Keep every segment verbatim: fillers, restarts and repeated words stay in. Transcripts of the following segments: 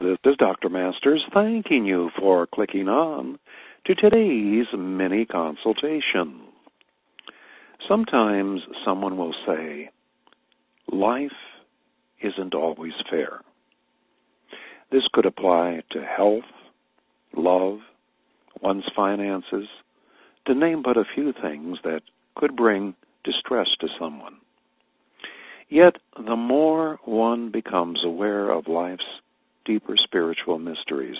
This is Doctor Masters thanking you for clicking on to today's mini consultation. Sometimes someone will say, life isn't always fair. This could apply to health, love, one's finances, to name but a few things that could bring distress to someone. Yet, the more one becomes aware of life's deeper spiritual mysteries,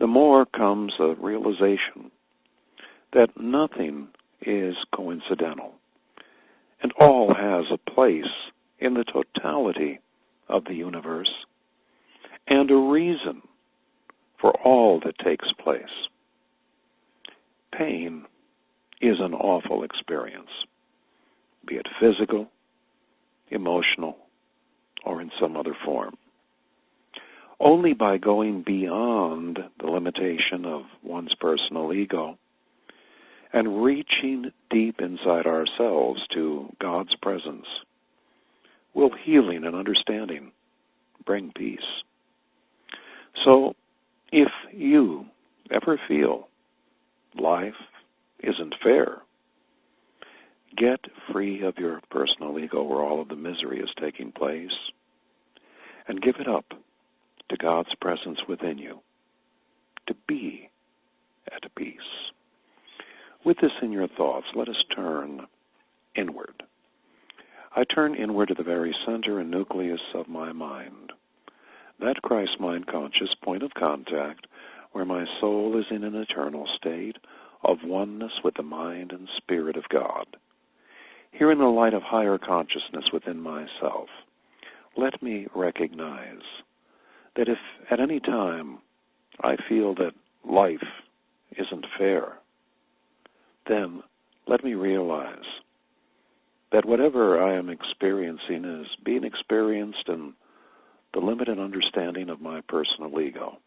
the more comes the realization that nothing is coincidental, and all has a place in the totality of the universe, and a reason for all that takes place. Pain is an awful experience, be it physical, emotional, or in some other form. Only by going beyond the limitation of one's personal ego and reaching deep inside ourselves to God's presence will healing and understanding bring peace. So, if you ever feel life isn't fair, get free of your personal ego where all of the misery is taking place, and give it up to God's presence within you, to be at peace. With this in your thoughts, let us turn inward. I turn inward to the very center and nucleus of my mind, that Christ mind conscious point of contact where my soul is in an eternal state of oneness with the mind and spirit of God. Here in the light of higher consciousness within myself, let me recognize that if at any time I feel that life isn't fair, then let me realize that whatever I am experiencing is being experienced in the limited understanding of my personal ego,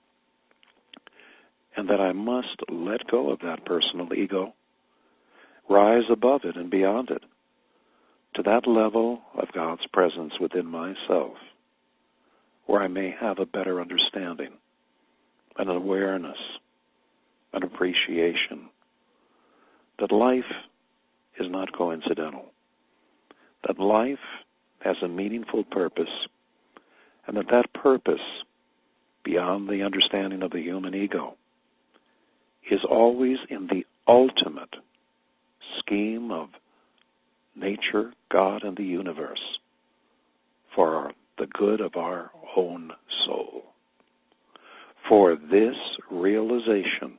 and that I must let go of that personal ego, rise above it and beyond it, to that level of God's presence within myself, where I may have a better understanding, an awareness, an appreciation that life is not coincidental, that life has a meaningful purpose, and that that purpose, beyond the understanding of the human ego, is always in the ultimate scheme of nature, God, and the universe for our, the good of our own soul. For this realization,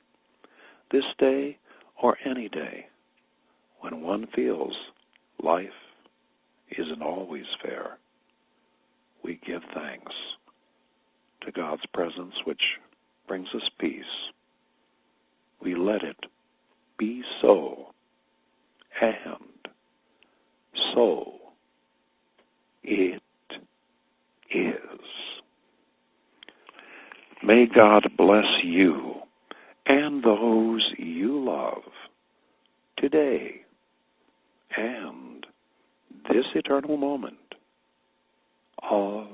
this day or any day, when one feels life isn't always fair, we give thanks to God's presence, which brings us peace. We let it be so, and so it is. May God bless you and those you love today and this eternal moment of